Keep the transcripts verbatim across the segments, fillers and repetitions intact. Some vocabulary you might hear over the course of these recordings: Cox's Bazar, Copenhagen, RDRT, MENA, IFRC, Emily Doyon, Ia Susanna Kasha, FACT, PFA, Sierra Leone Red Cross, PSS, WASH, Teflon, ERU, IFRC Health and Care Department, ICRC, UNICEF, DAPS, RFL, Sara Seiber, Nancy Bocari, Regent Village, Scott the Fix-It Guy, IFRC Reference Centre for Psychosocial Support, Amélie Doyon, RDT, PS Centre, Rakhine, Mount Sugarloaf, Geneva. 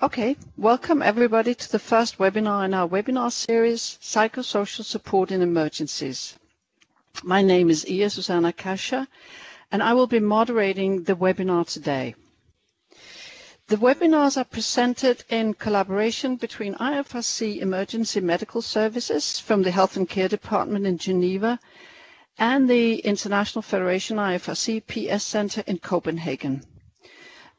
Okay, welcome everybody to the first webinar in our webinar series, Psychosocial Support in Emergencies. My name is Ia Susanna Kasha, and I will be moderating the webinar today. The webinars are presented in collaboration between I F R C Emergency Medical Services from the Health and Care Department in Geneva and the International Federation I F R C P S Centre in Copenhagen.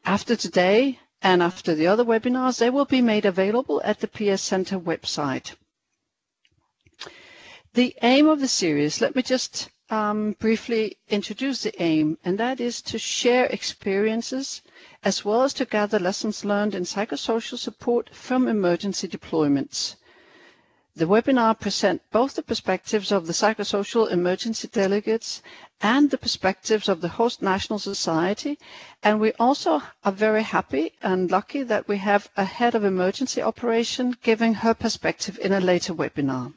After today, and after the other webinars, they will be made available at the P S Centre website. The aim of the series, let me just um, briefly introduce the aim, and that is to share experiences as well as to gather lessons learned in psychosocial support from emergency deployments. The webinar presents both the perspectives of the psychosocial emergency delegates and the perspectives of the host national society, and we also are very happy and lucky that we have a head of emergency operation giving her perspective in a later webinar.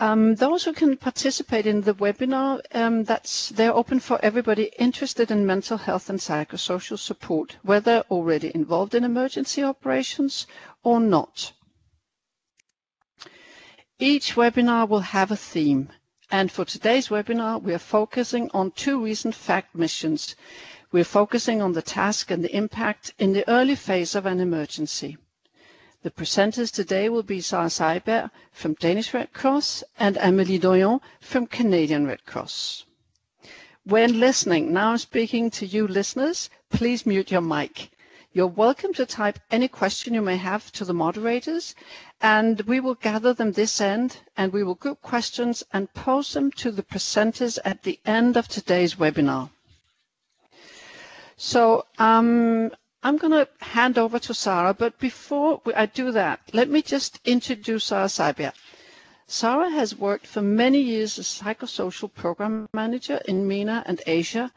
Um, those who can participate in the webinar, um, that's, they're open for everybody interested in mental health and psychosocial support, whether already involved in emergency operations or not. Each webinar will have a theme, and for today's webinar we are focusing on two recent FACT missions. We're focusing on the task and the impact in the early phase of an emergency. The presenters today will be Sara Seiber from Danish Red Cross and Amélie Doyon from Canadian Red Cross. When listening, now I'm speaking to you listeners, please mute your mic. You're welcome to type any question you may have to the moderators, and we will gather them this end, and we will group questions and pose them to the presenters at the end of today's webinar. So um, I'm going to hand over to Sara, but before I do that, let me just introduce Sara Seiber. Sara has worked for many years as psychosocial program manager in MENA and Asia,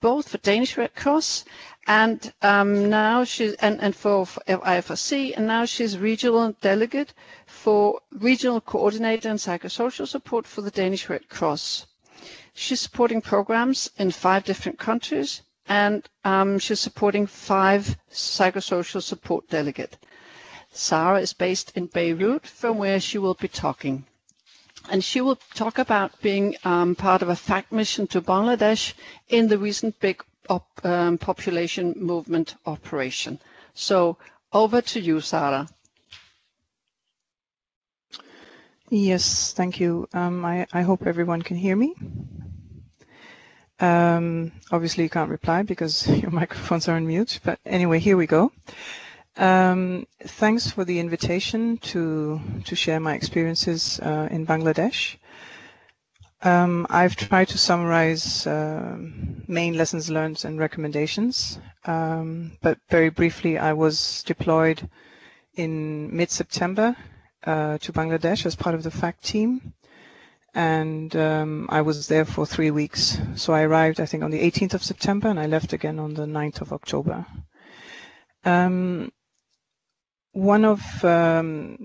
both for Danish Red Cross and um, now she's and, and for, for I F R C, and now she's regional delegate for regional coordinator and psychosocial support for the Danish Red Cross. She's supporting programs in five different countries, and um, she's supporting five psychosocial support delegates. Sara is based in Beirut, from where she will be talking. And she will talk about being um, part of a FACT mission to Bangladesh in the recent big op, um, population movement operation. So over to you, Sara. Yes, thank you. Um, I, I hope everyone can hear me. Um, obviously, you can't reply because your microphones are on mute. But anyway, here we go. Um, thanks for the invitation to to share my experiences uh, in Bangladesh. Um, I've tried to summarize uh, main lessons learned and recommendations, um, but very briefly, I was deployed in mid-September uh, to Bangladesh as part of the FACT team, and um, I was there for three weeks. So I arrived, I think, on the eighteenth of September, and I left again on the ninth of October. Um, One of um,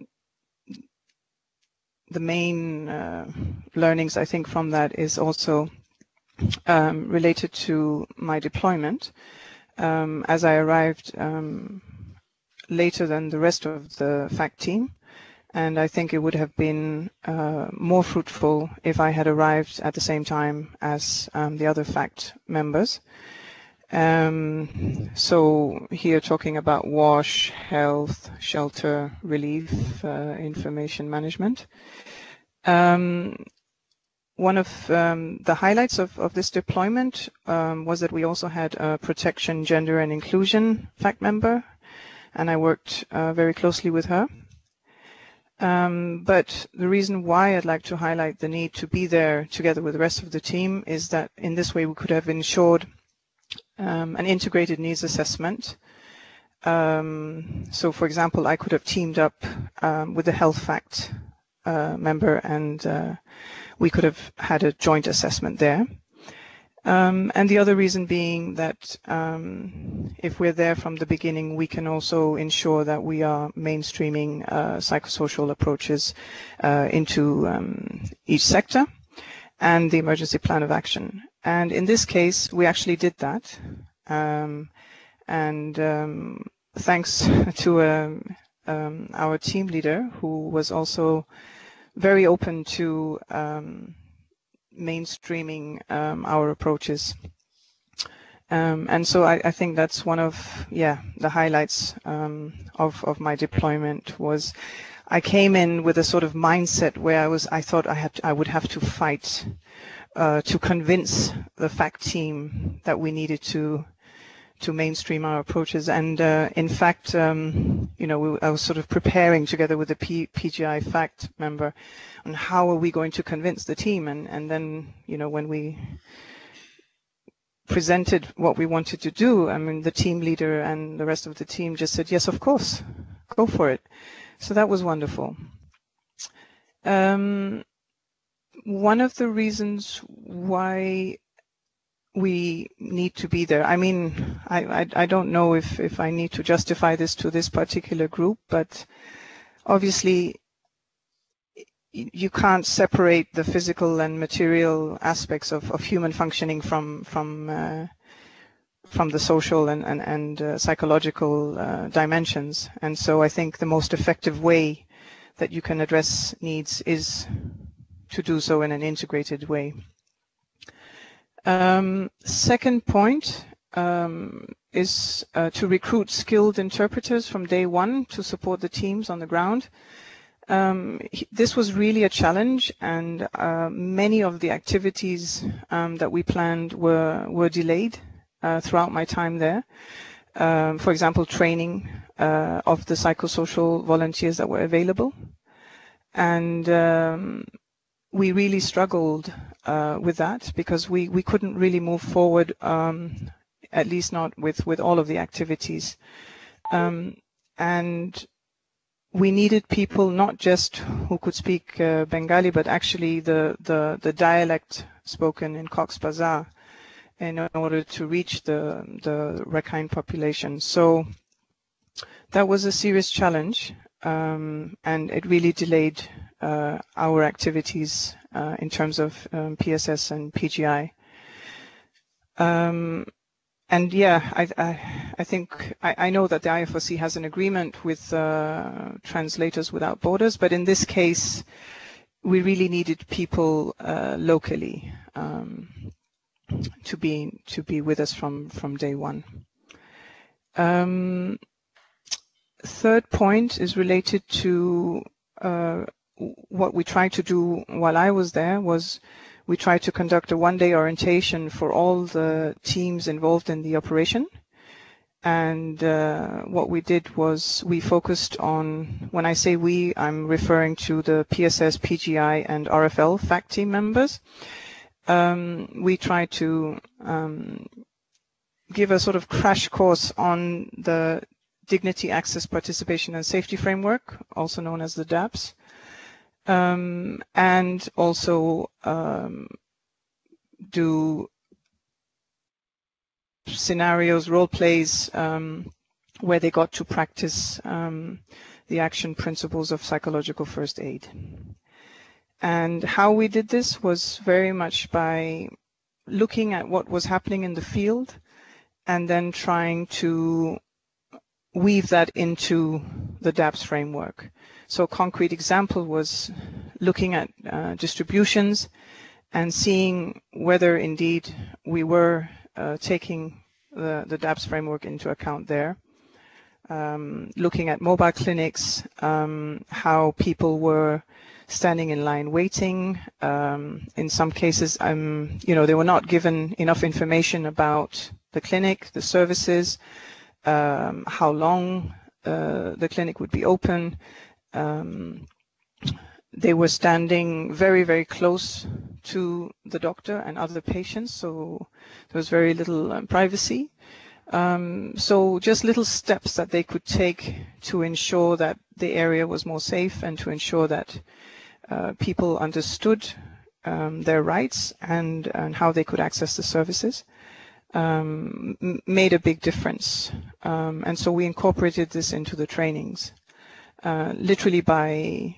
the main uh, learnings, I think, from that is also um, related to my deployment. Um, as I arrived um, later than the rest of the FACT team, and I think it would have been uh, more fruitful if I had arrived at the same time as um, the other FACT members. Um, so here talking about WASH, health, shelter, relief, uh, information management. Um, one of um, the highlights of, of this deployment um, was that we also had a protection, gender and inclusion FACT member, and I worked uh, very closely with her. Um, but the reason why I'd like to highlight the need to be there together with the rest of the team is that in this way we could have ensured Um, an integrated needs assessment. Um, so, for example, I could have teamed up um, with the health FACT uh, member, and uh, we could have had a joint assessment there. Um, and the other reason being that um, if we're there from the beginning, we can also ensure that we are mainstreaming uh, psychosocial approaches uh, into um, each sector and the emergency plan of action. And in this case, we actually did that. Um, and um, thanks to um, um, our team leader, who was also very open to um, mainstreaming um, our approaches. Um, and so I, I think that's one of, yeah, the highlights um, of, of my deployment was I came in with a sort of mindset where I was, I thought I had to, I would have to fight uh, to convince the FACT team that we needed to to mainstream our approaches. And uh, in fact, um, you know, we, I was sort of preparing together with the P, PGI FACT member on how are we going to convince the team. And, and then, you know, when we presented what we wanted to do, I mean, the team leader and the rest of the team just said, yes, of course, go for it. So that was wonderful. Um, one of the reasons why we need to be there, I mean, I, I, I don't know if, if I need to justify this to this particular group, but obviously you can't separate the physical and material aspects of, of human functioning from from uh, from the social and and, and uh, psychological uh, dimensions. And so I think the most effective way that you can address needs is to do so in an integrated way. Um, second point um, is uh, to recruit skilled interpreters from day one to support the teams on the ground. Um, this was really a challenge, and uh, many of the activities um, that we planned were were delayed uh, throughout my time there. Um, for example, training uh, of the psychosocial volunteers that were available, and um, we really struggled uh, with that because we we couldn't really move forward, um, at least not with with all of the activities, um, and. We needed people not just who could speak uh, Bengali, but actually the, the, the dialect spoken in Cox's Bazar in order to reach the, the Rakhine population. So that was a serious challenge, um, and it really delayed uh, our activities uh, in terms of um, P S S and P G I. Um, And yeah, I, I, I think I, I know that the I F R C has an agreement with uh, Translators Without Borders, but in this case, we really needed people uh, locally um, to be to be with us from from day one. Um, third point is related to uh, what we tried to do while I was there was. We tried to conduct a one-day orientation for all the teams involved in the operation. And uh, what we did was we focused on, when I say we, I'm referring to the P S S, P G I, and R F L FACT team members. Um, we tried to um, give a sort of crash course on the Dignity, Access, Participation, and Safety Framework, also known as the DAPS. Um, and also um, do scenarios, role plays, um, where they got to practice um, the action principles of psychological first aid. And how we did this was very much by looking at what was happening in the field and then trying to weave that into the DAPS framework. So a concrete example was looking at uh, distributions and seeing whether indeed we were uh, taking the, the DAPS framework into account there. Um, looking at mobile clinics, um, how people were standing in line waiting. Um, in some cases, um, you know, they were not given enough information about the clinic, the services, um, how long uh, the clinic would be open. Um, they were standing very, very close to the doctor and other patients, so there was very little um, privacy. Um, so just little steps that they could take to ensure that the area was more safe and to ensure that uh, people understood um, their rights and, and how they could access the services um, made a big difference. Um, and so we incorporated this into the trainings. Uh, literally by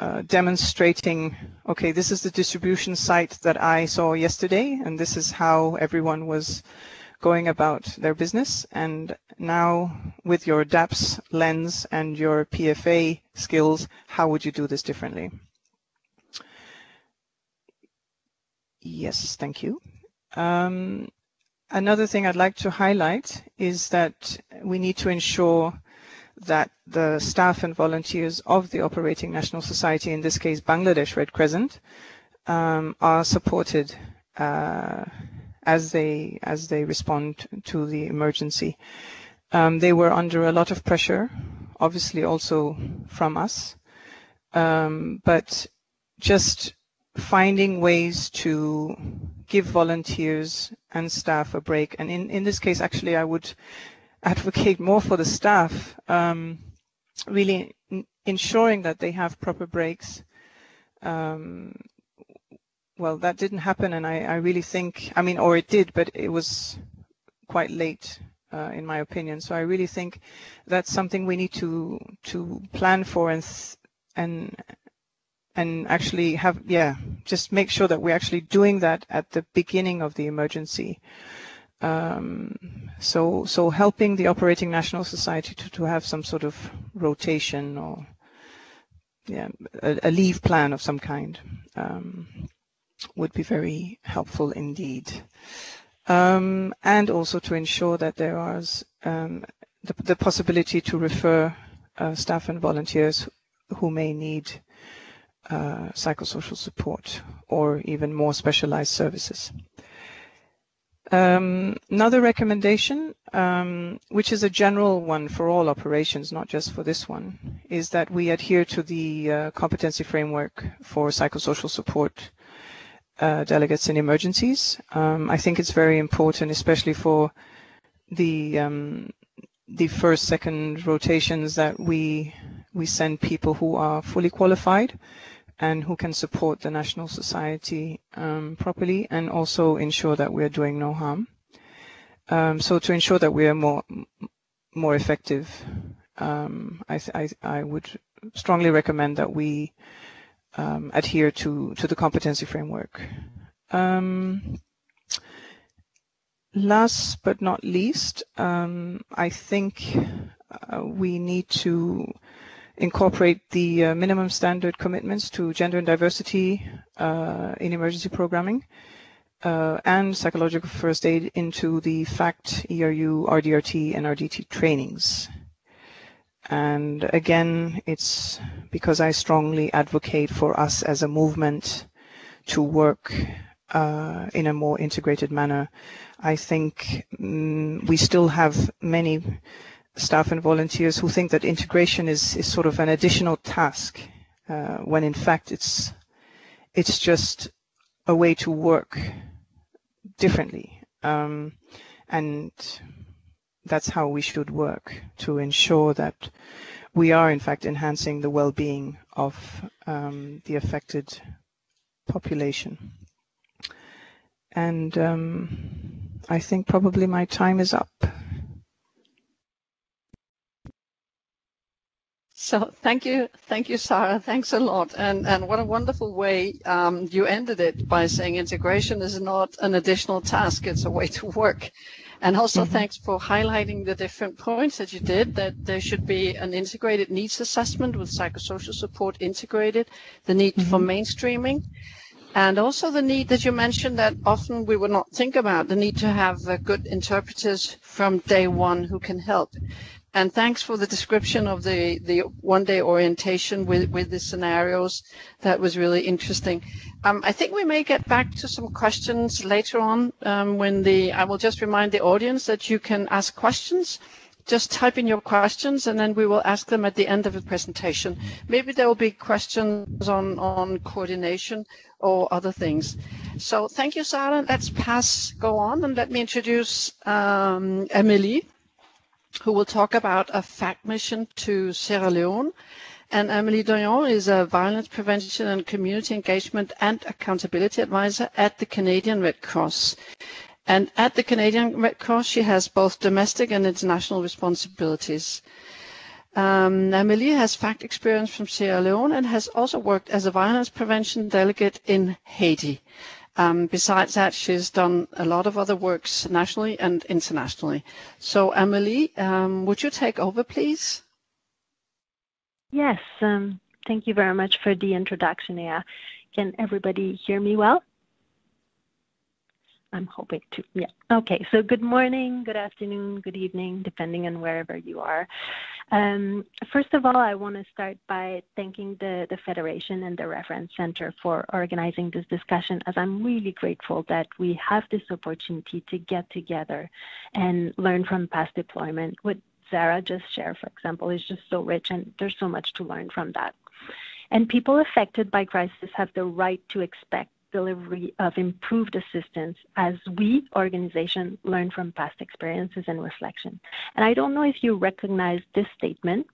uh, demonstrating, okay, this is the distribution site that I saw yesterday, and this is how everyone was going about their business. And now with your DAPS lens and your P F A skills, how would you do this differently? Yes, thank you. Um, another thing I'd like to highlight is that we need to ensure that the staff and volunteers of the operating national society, in this case Bangladesh Red Crescent, um, are supported uh, as they as they respond to the emergency. Um, they were under a lot of pressure, obviously also from us, um, but just finding ways to give volunteers and staff a break. And in, in this case, actually, I would advocate more for the staff, um, really ensuring that they have proper breaks. Um, well, that didn't happen, and I, I really think, I mean, or it did, but it was quite late, uh, in my opinion. So I really think that's something we need to to plan for and and and actually have, yeah, just make sure that we're actually doing that at the beginning of the emergency. Um, so, so helping the operating national society to, to have some sort of rotation or, yeah, a, a leave plan of some kind um, would be very helpful indeed. Um, and also to ensure that there is um, the, the possibility to refer uh, staff and volunteers who may need uh, psychosocial support or even more specialized services. Um, another recommendation, um, which is a general one for all operations, not just for this one, is that we adhere to the uh, competency framework for psychosocial support uh, delegates in emergencies. Um, I think it's very important, especially for the um, the first, second rotations, that we we send people who are fully qualified and who can support the national society um, properly, and also ensure that we are doing no harm. Um, so to ensure that we are more more effective, um, I, I, I would strongly recommend that we um, adhere to, to the competency framework. Um, last but not least, um, I think uh, we need to incorporate the uh, minimum standard commitments to gender and diversity uh, in emergency programming uh, and psychological first aid into the FACT, E R U, R D R T, and R D T trainings. And again, it's because I strongly advocate for us as a movement to work uh, in a more integrated manner. I think mm, we still have many staff and volunteers who think that integration is, is sort of an additional task, uh, when in fact it's it's just a way to work differently, um, and that's how we should work to ensure that we are in fact enhancing the well-being of um, the affected population. And um, I think probably my time is up. So thank you, thank you, Sara. Thanks a lot, and and what a wonderful way um, you ended it by saying integration is not an additional task; it's a way to work. And also mm-hmm. thanks for highlighting the different points that you did. That there should be an integrated needs assessment with psychosocial support integrated, the need mm-hmm. for mainstreaming, and also the need that you mentioned that often we would not think about: the need to have uh, good interpreters from day one who can help. And thanks for the description of the, the one-day orientation with, with the scenarios. That was really interesting. Um, I think we may get back to some questions later on um, when the, I will just remind the audience that you can ask questions. Just type in your questions and then we will ask them at the end of the presentation. Maybe there will be questions on, on coordination or other things. So thank you, Sara. Let's pass, go on, and let me introduce um, Amélie, who will talk about a FACT mission to Sierra Leone. And Emily Doyon is a violence prevention and community engagement and accountability advisor at the Canadian Red Cross. And at the Canadian Red Cross, she has both domestic and international responsibilities. Um, Emily has FACT experience from Sierra Leone and has also worked as a violence prevention delegate in Haiti. Um, besides that, she's done a lot of other works nationally and internationally. So, Amélie, um, would you take over, please? Yes, um, thank you very much for the introduction, Ia. Can everybody hear me well? I'm hoping to, yeah. Okay, so good morning, good afternoon, good evening, depending on wherever you are. Um, first of all, I want to start by thanking the, the Federation and the Reference Centre for organizing this discussion, as I'm really grateful that we have this opportunity to get together and learn from past deployment. What Sara just shared, for example, is just so rich, and there's so much to learn from that. And people affected by crisis have the right to expect delivery of improved assistance as we, organization, learn from past experiences and reflection. And I don't know if you recognize this statement,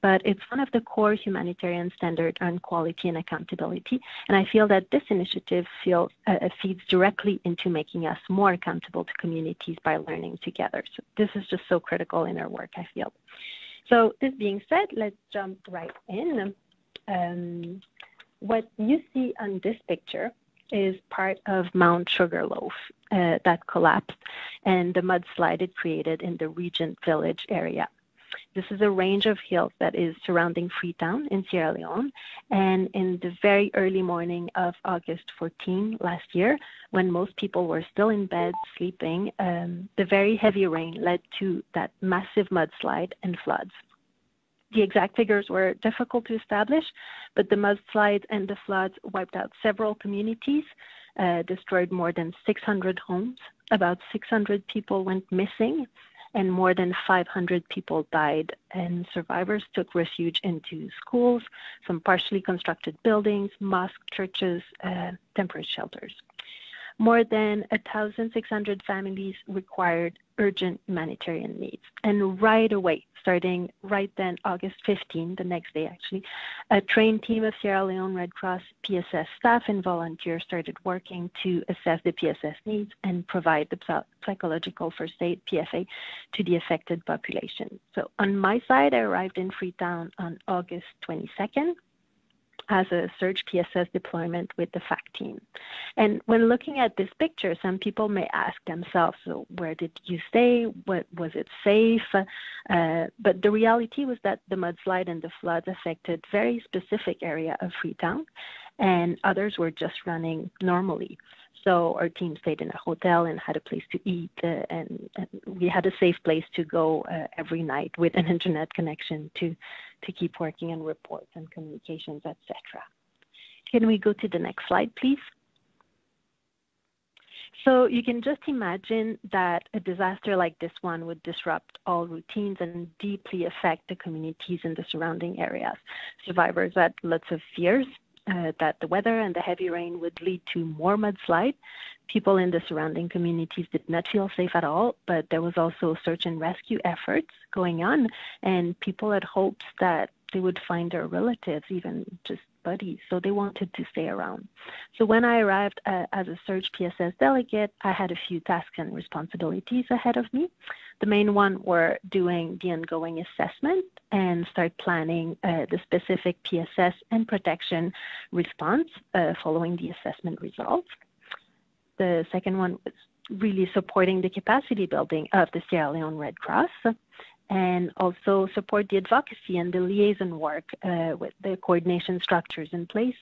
but it's one of the core humanitarian standards on quality and accountability. And I feel that this initiative feel, uh, feeds directly into making us more accountable to communities by learning together. So this is just so critical in our work, I feel. So this being said, let's jump right in. Um, What you see on this picture is part of Mount Sugarloaf uh, that collapsed and the mudslide it created in the Regent Village area. This is a range of hills that is surrounding Freetown in Sierra Leone. And in the very early morning of August fourteenth last year, when most people were still in bed sleeping, um, the very heavy rain led to that massive mudslide and floods. The exact figures were difficult to establish, but the mudslides and the floods wiped out several communities, uh, destroyed more than six hundred homes, about six hundred people went missing, and more than five hundred people died. And survivors took refuge into schools, some partially constructed buildings, mosques, churches, uh, temporary shelters. More than one thousand six hundred families required urgent humanitarian needs. And right away, starting right then, August fifteenth, the next day actually, a trained team of Sierra Leone Red Cross P S S staff and volunteers started working to assess the P S S needs and provide the psychological first aid, P F A, to the affected population. So on my side, I arrived in Freetown on August twenty-second. As a search P S S deployment with the FACT team. And when looking at this picture, some people may ask themselves, so where did you stay? What, was it safe? Uh, but the reality was that the mudslide and the floods affected very specific area of Freetown, and others were just running normally. So our team stayed in a hotel and had a place to eat, uh, and, and we had a safe place to go uh, every night with an internet connection to, to keep working on reports and communications, et cetera. Can we go to the next slide, please? So you can just imagine that a disaster like this one would disrupt all routines and deeply affect the communities in the surrounding areas. Survivors had lots of fears Uh, that the weather and the heavy rain would lead to more mudslide. People in the surrounding communities did not feel safe at all, but there was also search and rescue efforts going on, and people had hopes that they would find their relatives, even just buddies, so they wanted to stay around. So when I arrived uh, as a search P S S delegate, I had a few tasks and responsibilities ahead of me. The main one were doing the ongoing assessment and start planning uh, the specific P S S and protection response uh, following the assessment results. The second one was really supporting the capacity building of the Sierra Leone Red Cross, and also support the advocacy and the liaison work uh, with the coordination structures in place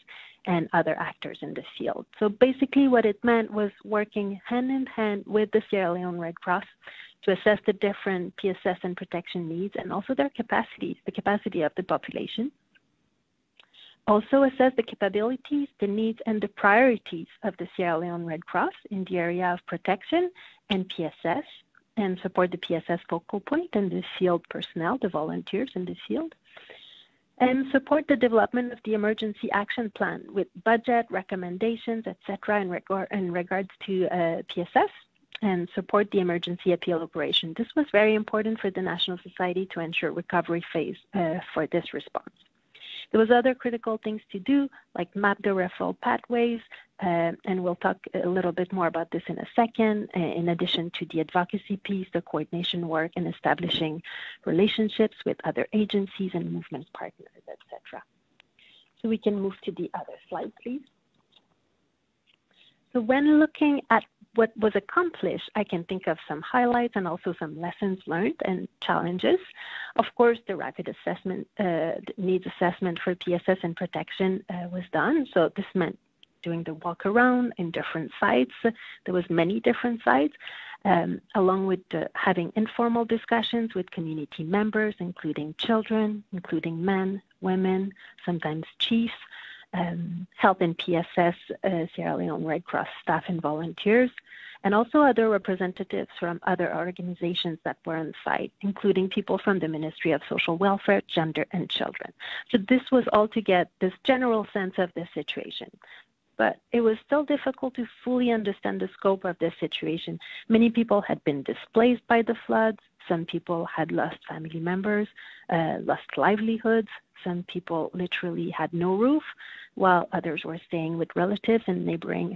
and other actors in the field. So basically what it meant was working hand in hand with the Sierra Leone Red Cross to assess the different P S S and protection needs and also their capacities, the capacity of the population. Also assess the capabilities, the needs, and the priorities of the Sierra Leone Red Cross in the area of protection and P S S, and support the P S S focal point and the field personnel, the volunteers in the field, and support the development of the emergency action plan with budget, recommendations, et cetera, in, regard, in regards to uh, P S S, and support the emergency appeal operation. This was very important for the National Society to ensure recovery phase uh, for this response. There was other critical things to do, like map the referral pathways, uh, and we'll talk a little bit more about this in a second, uh, in addition to the advocacy piece, the coordination work, and establishing relationships with other agencies and movement partners, et cetera. So we can move to the other slide, please. So when looking at what was accomplished, I can think of some highlights and also some lessons learned and challenges. Of course, the rapid assessment, uh, needs assessment for P S S and protection uh, was done. So this meant doing the walk around in different sites. There was many different sites, um, along with uh, having informal discussions with community members, including children, including men, women, sometimes chiefs, Um, help in P S S, uh, Sierra Leone Red Cross staff and volunteers, and also other representatives from other organizations that were on site, including people from the Ministry of Social Welfare, Gender and Children. So this was all to get this general sense of the situation. But it was still difficult to fully understand the scope of this situation. Many people had been displaced by the floods. Some people had lost family members, uh, lost livelihoods. Some people literally had no roof, while others were staying with relatives in neighboring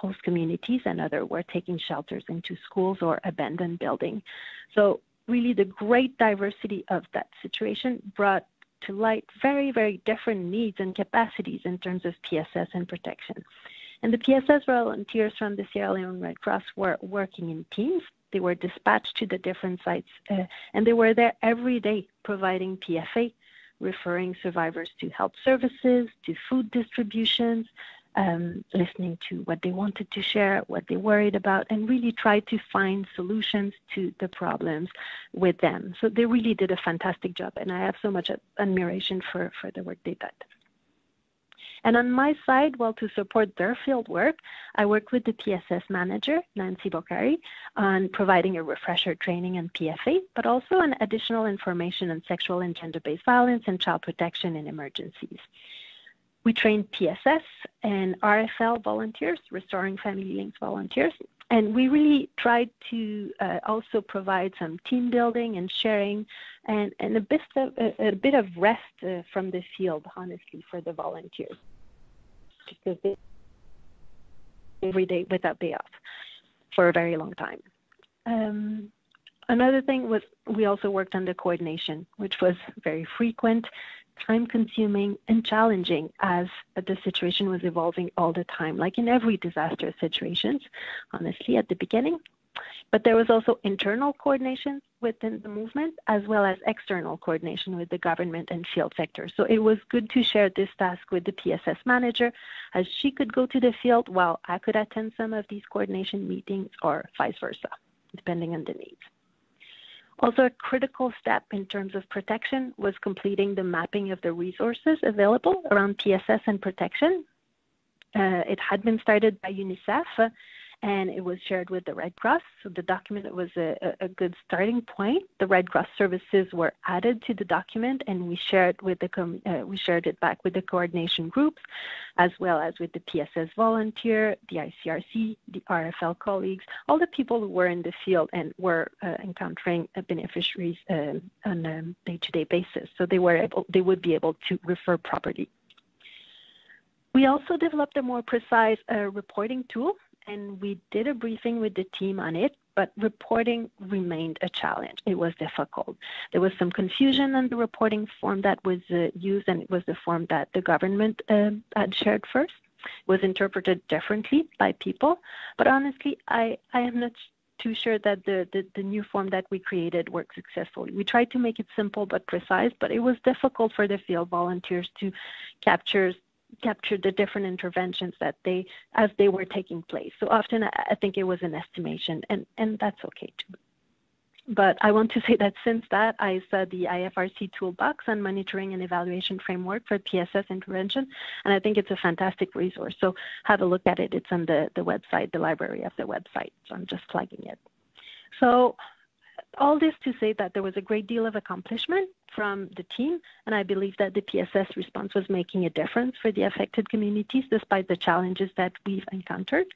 host communities, and others were taking shelters into schools or abandoned buildings. So really the great diversity of that situation brought to light very, very different needs and capacities in terms of P S S and protection. And the P S S volunteers from the Sierra Leone Red Cross were working in teams. They were dispatched to the different sites, uh, and they were there every day providing P F A, referring survivors to health services, to food distributions, um, listening to what they wanted to share, what they worried about, and really tried to find solutions to the problems with them. So they really did a fantastic job, and I have so much admiration for, for the work they did. And on my side, well, to support their field work, I worked with the P S S manager, Nancy Bocari, on providing a refresher training on P F A, but also on additional information on sexual and gender-based violence and child protection in emergencies. We trained P S S and R F L volunteers, Restoring Family Links volunteers, and we really tried to uh, also provide some team building and sharing and, and a, bit of, a, a bit of rest uh, from the field, honestly, for the volunteers. Because they every day without day off for a very long time. Um, another thing was we also worked on the coordination, which was very frequent, time-consuming, and challenging as the situation was evolving all the time, like in every disaster situations, honestly, at the beginning. But there was also internal coordination within the movement, as well as external coordination with the government and field sector. So it was good to share this task with the P S S manager, as she could go to the field while I could attend some of these coordination meetings or vice versa, depending on the needs. Also, a critical step in terms of protection was completing the mapping of the resources available around P S S and protection. Uh, it had been started by UNICEF, uh, and it was shared with the Red Cross. So the document was a, a good starting point. The Red Cross services were added to the document, and we shared with the com uh, we shared it back with the coordination groups, as well as with the P S S volunteer, the I C R C, the R F L colleagues, all the people who were in the field and were uh, encountering uh, beneficiaries uh, on a day-to-day basis. So they were able, they would be able to refer properly. We also developed a more precise uh, reporting tool, and we did a briefing with the team on it, but reporting remained a challenge. It was difficult. There was some confusion on the reporting form that was uh, used, and it was the form that the government uh, had shared first. It was interpreted differently by people, but honestly, I, I am not too sure that the, the, the new form that we created worked successfully. We tried to make it simple but precise, but it was difficult for the field volunteers to capture captured the different interventions that they, as they were taking place. So often I think it was an estimation, and, and that's okay too. But I want to say that since that, I saw the I F R C toolbox on monitoring and evaluation framework for P S S intervention, and I think it's a fantastic resource. So have a look at it. It's on the, the website, the library of the website. So I'm just flagging it. So all this to say that there was a great deal of accomplishment from the team, and I believe that the P S S response was making a difference for the affected communities despite the challenges that we've encountered.